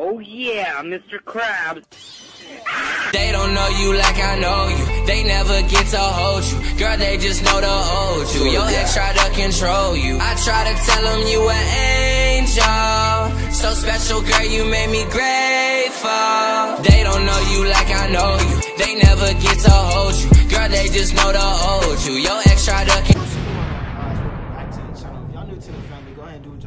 Oh yeah, Mr. Krabs. They don't know you like I know you. They never get to hold you. Girl, they just know to hold you. Your ex try to control you. I try to tell them you an angel. So special, girl, you made me grateful. They don't know you like I know you. They never get to hold you. Girl, they just know to hold you. Your ex try to control you.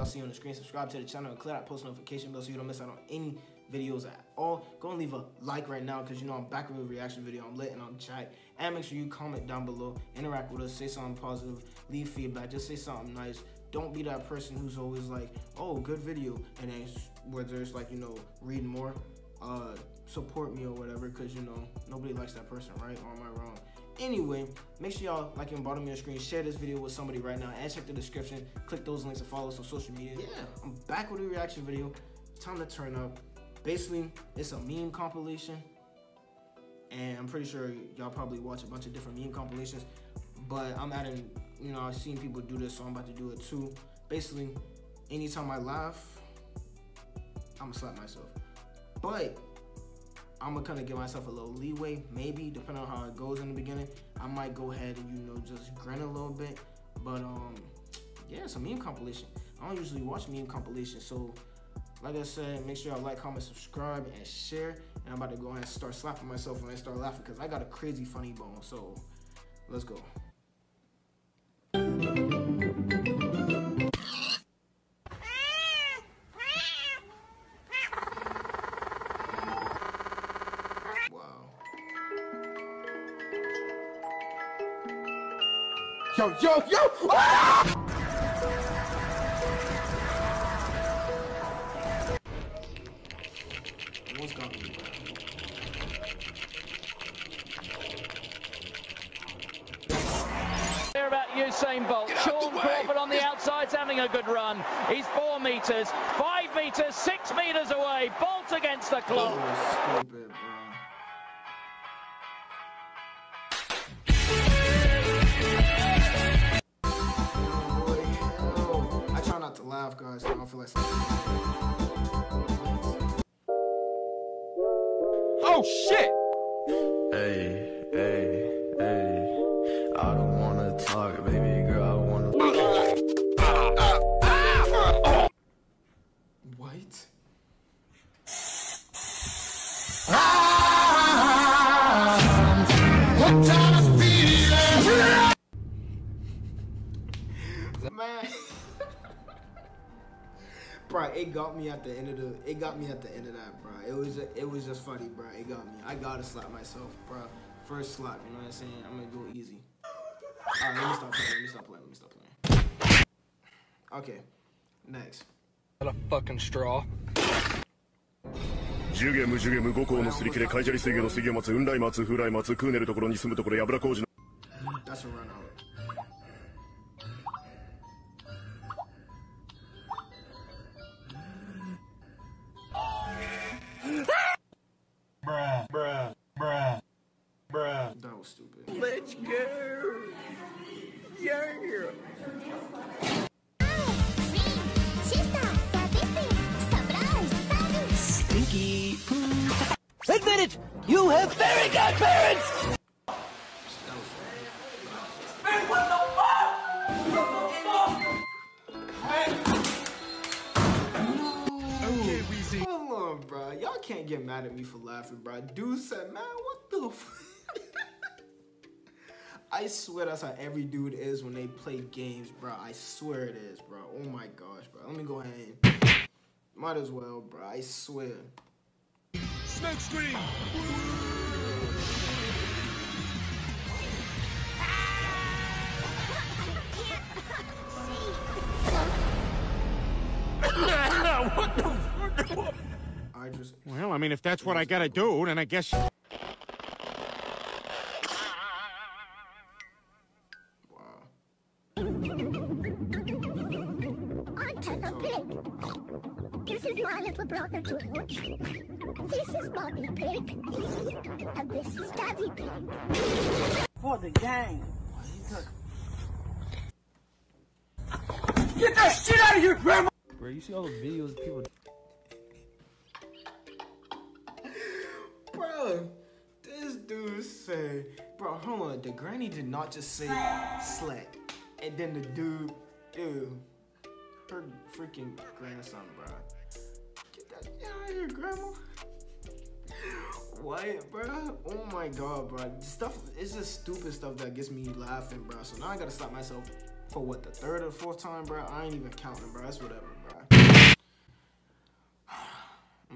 See on the screen, subscribe to the channel and click that post notification bell so you don't miss out on any videos at all. Go and leave a like right now because you know I'm back with a reaction video. I'm lit and I'm chat. And make sure you comment down below, interact with us, say something positive, leave feedback, just say something nice. Don't be that person who's always like, oh, good video, and then whether it's like, you know, read more, support me or whatever, because you know nobody likes that person, right? Or am I wrong? Anyway, make sure y'all like in the bottom of your screen, share this video with somebody right now, and check the description, click those links and follow us on social media. Yeah, I'm back with a reaction video. Time to turn up. Basically, it's a meme compilation, and I'm pretty sure y'all probably watch a bunch of different meme compilations, but I'm adding, you know, I've seen people do this, so I'm about to do it too. Basically, anytime I laugh, I'm gonna slap myself, but I'm gonna kind of give myself a little leeway, maybe, depending on how it goes in the beginning. I might go ahead and, you know, just grin a little bit. But, yeah, it's a meme compilation. I don't usually watch meme compilations. So, like I said, make sure y'all like, comment, subscribe, and share. And I'm about to go ahead and start slapping myself when I start laughing because I got a crazy funny bone. So, let's go. Yo, yo, yo! Ah! What's going on? Hear about Usain Bolt. Sean Crawford on the outside's having a good run. He's 4 meters, 5 meters, 6 meters away. Bolt against the clock. Oh, stupid, bro. Laugh, guys. I don't feel like. Oh shit! Hey, hey, hey! I don't wanna talk, baby girl. I wanna. What? Man. Bro, it got me at the end of the. It got me at the end of that, bro. It was just funny, bro. It got me. I gotta slap myself, bro. First slap, you know what I'm saying? I'm gonna go easy. Alright, let me stop playing. Okay, next. Got a fucking straw. That's a run out. Stupid. Let's go. Yeah. Stinky. Admit it. You have fairy godparents. Man, what the fuck? Okay, we see. Hold on, bro. Y'all can't get mad at me for laughing, bro. Dude said, man, what the fuck? I swear that's how every dude is when they play games, bro. I swear it is, bro. Oh my gosh, bro. Let me go ahead and... Might as well, bro. I swear. Smoke screen! What the fuck? I just... Well, I mean, if that's what I gotta do, then I guess... Brother George. This is Bobby Pig. And this is Daddy Pig. For the gang. Get that shit out of here, Grandma! Bro, you see all the videos of people... but the granny did not just say slut. And then the dude, ew, her freaking grandson, bro. Get that out of here, grandma. What, bro? Oh my god, bro. Stuff, it's just stupid stuff that gets me laughing, bro. So now I gotta stop myself for what, the third or fourth time, bro? I ain't even counting, bro. That's whatever, bro. I'm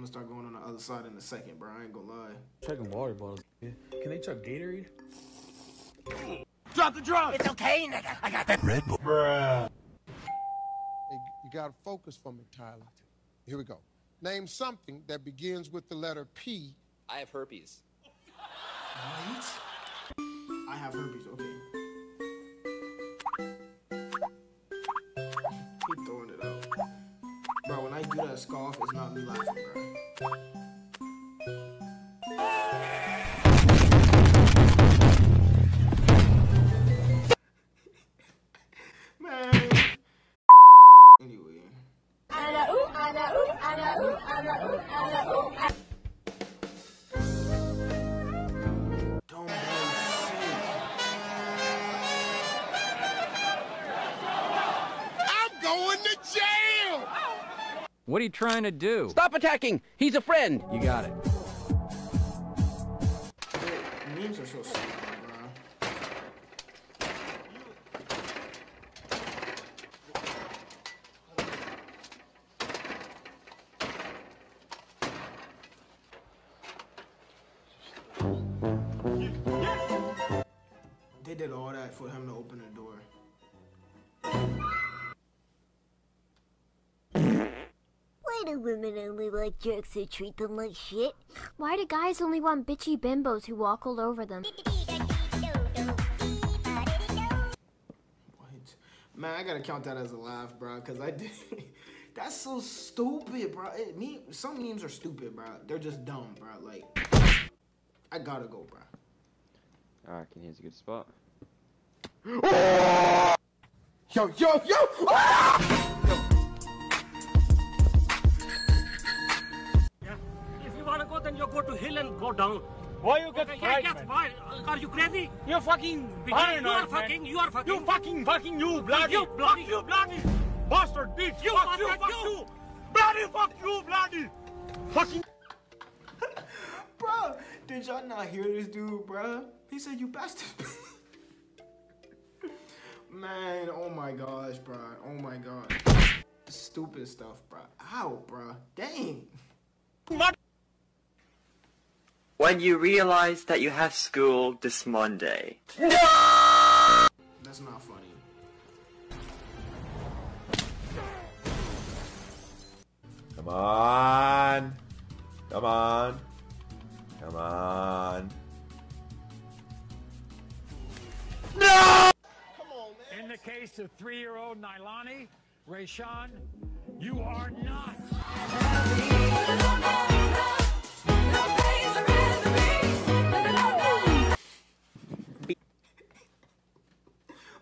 gonna start going on the other side in a second, bro. I ain't gonna lie. Checking water bottles. Can they chuck Gatorade? Drop the drum! It's okay, nigga. I got that Red Bull. Bruh. Hey, you gotta focus for me, Tyler. Here we go. Name something that begins with the letter P. I have herpes. What? I have herpes, okay. Keep throwing it out. Bro, when I do that scoff, it's not me laughing, bro. What are you trying to do? Stop attacking! He's a friend! You got it. Dude, memes are so stupid, bro. They did all that for him to open the door. Women only like jerks who treat them like shit. Why do guys only want bitchy bimbos who walk all over them? What? Man, I gotta count that as a laugh, bro, because I did. That's so stupid, bro. Some memes are stupid, bro. They're just dumb, bro. Like, I gotta go, bro. Alright, here's a good spot. Yo, yo, yo! Ah! Then you go to hill and go down. Why you get fried? Why? Are you crazy? You're fucking paranoid, you are fucking. You fucking you bloody bastard bitch. You fuck you, fuck you. Bloody fuck you, bloody. Fucking. Bro, did y'all not hear this dude, bro? He said you bastard. Man, oh my gosh, bro. Oh my god. Stupid stuff, bro. Ow, bro. Dang. When you realize that you have school this Monday. No! That's not funny. Come on. Come on. Come on. No! Come on, man. In the case of 3-year-old Nailani, Rayshawn, you are not.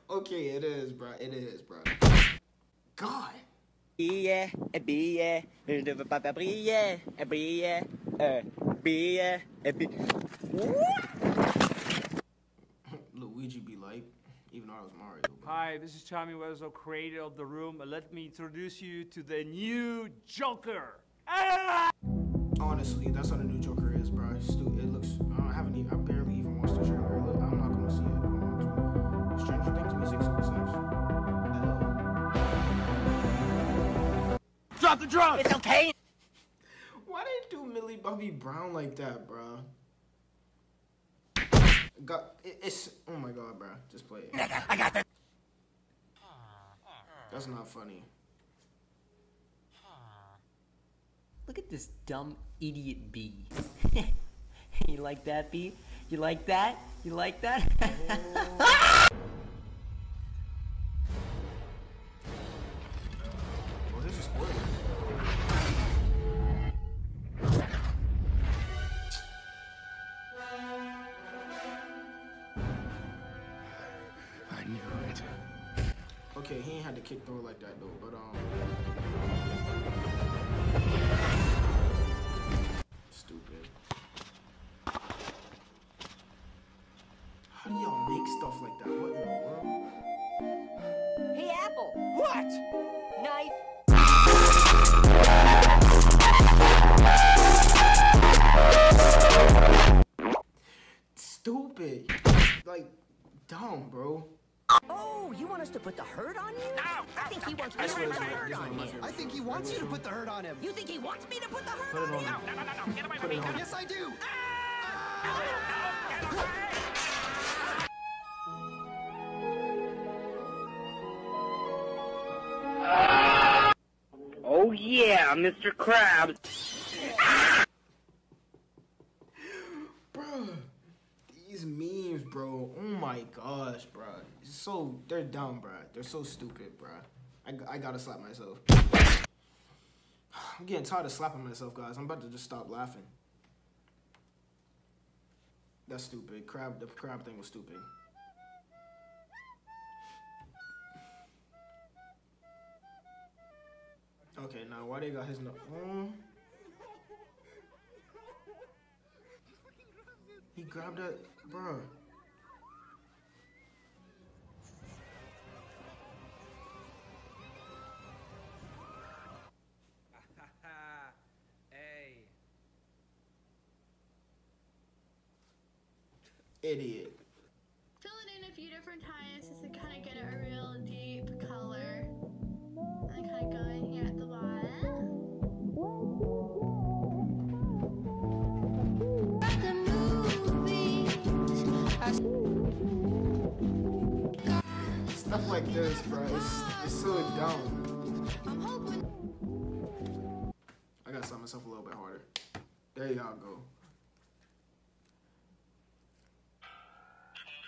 Okay, it is, bro. It is, bro. God. Yeah, yeah, Luigi be like, even though I was Mario. But... Hi, this is Tommy Wiseau, creator of The Room. Let me introduce you to the new Joker. Honestly, that's what the new Joker is, bro. It looks. I barely even watched the trailer. I'm not gonna see it. Stranger Things music sometimes. Drop the drum! It's okay! Why did you do Millie Bobby Brown like that, bro? God, it's... Oh my god, bro. Just play it. I got that. That's not funny. Look at this dumb idiot bee. You like that bee? You like that? You like that? Oh. I knew it. Okay, he ain't had to kick through like that though, but stupid. How do y'all make us to put the hurt on you? Ow, I think he wants me to put the hurt on you. I think he wants you to put the hurt on him. You think he wants me to put the hurt on him? No, no, no, no. Get away from me. Yes, I do. Get away! Oh yeah, Mr. Krabs. Bro, these memes, bro. Oh my gosh, bro. It's so, they're dumb, bro. They're so stupid, bro. I gotta slap myself. I'm getting tired of slapping myself, guys. I'm about to just stop laughing. That's stupid. The crab thing was stupid. Okay, now why they got his nose? Oh. He grabbed that, bro. Hey. Idiot. Fill it in a few different times just to kind of get a real deep color. And kind of go in here at the bottom. Stuff like this, bro. It's so dumb. I gotta slap myself a little bit harder. There y'all go.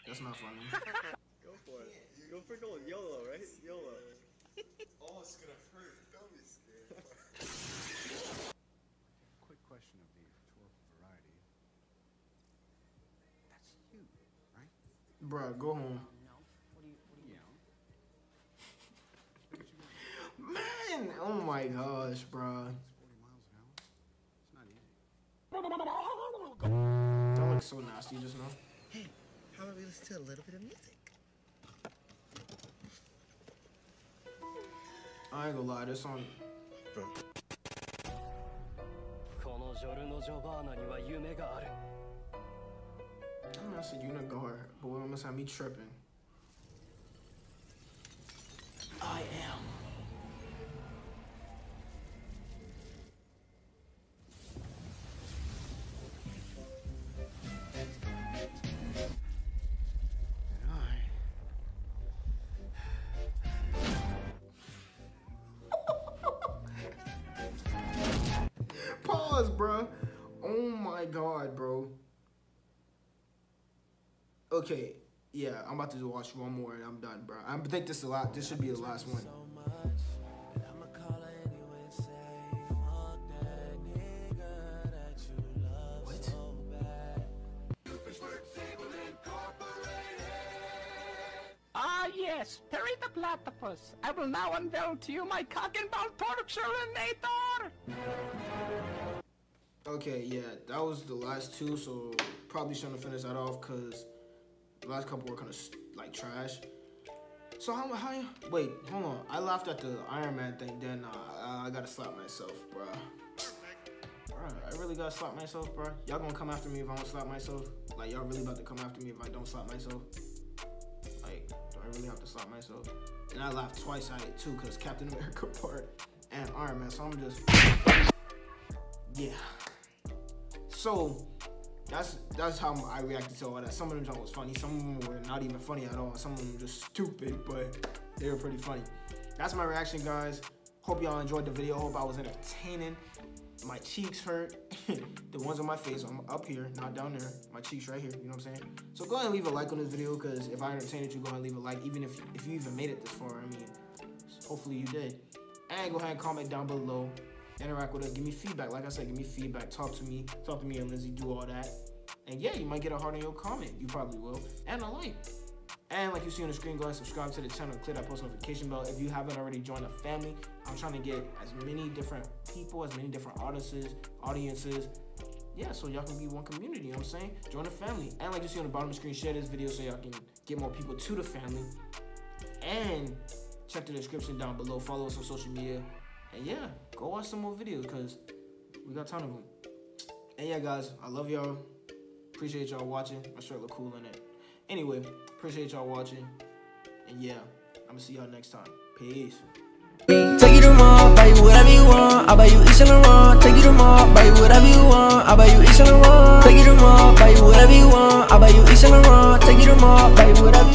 That's not funny. Go for it. Go for gold. YOLO, right? YOLO. Oh, it's gonna hurt. Don't be scared. Quick question of the rhetorical variety. That's you, right? Bruh, go home. No. What do you Man, oh my gosh, bro. That looks so nasty just now. Hey, how about we listen to a little bit of music? I ain't gonna lie, this song. Bro. I'm not a unigard, but it almost had me tripping. I am. Bro, oh my god, bro. Okay, yeah, I'm about to watch one more and I'm done, bro. I think this is a lot. This should be the last one. What? Ah, yes, Perry the Platypus. I will now unveil to you my cock and ball torture nator. Okay, yeah, that was the last two, so probably shouldn't finish that off because the last couple were kind of like trash. So how wait, hold on. I laughed at the Iron Man thing, then I gotta slap myself, bruh. I really gotta slap myself, bruh. Y'all gonna come after me if I don't slap myself? Like, y'all really about to come after me if I don't slap myself? Like, do I really have to slap myself? And I laughed twice at it too because Captain America part and Iron Man, so I'm just, yeah. So that's how I reacted to all that. Some of them was funny, some of them were not even funny at all, some of them just stupid, but they were pretty funny. That's my reaction, guys. Hope y'all enjoyed the video. Hope I was entertaining. My cheeks hurt. The ones on my face, I'm up here, not down there. My cheeks right here, you know what I'm saying? So go ahead and leave a like on this video, because if I entertained you, go ahead and leave a like, even if you even made it this far. I mean, hopefully you did. And go ahead and comment down below. Interact with us, give me feedback. Like I said, give me feedback. Talk to me and Lindsay, do all that. And yeah, you might get a heart on your comment. You probably will. And a like. And like you see on the screen, go ahead and subscribe to the channel. Click that post notification bell if you haven't already joined the family. I'm trying to get as many different people, as many different audiences. Yeah, so y'all can be one community, you know what I'm saying? Join the family. And like you see on the bottom of the screen, share this video so y'all can get more people to the family. And check the description down below. Follow us on social media. And yeah, go watch some more videos because we got a ton of them. And yeah, guys, I love y'all. Appreciate y'all watching. My shirt look cool in it. Anyway, appreciate y'all watching. And yeah, I'm I'm gonna see y'all next time. Peace. Take you to the mall, buy you whatever you want. I'll buy you each and the wrong. Take you to the mall, buy you whatever you want. I'll buy you each and the wrong. Take you to the mall, buy you whatever you want. I'll buy you each and the wrong. Take you to the mall, buy you whatever you want.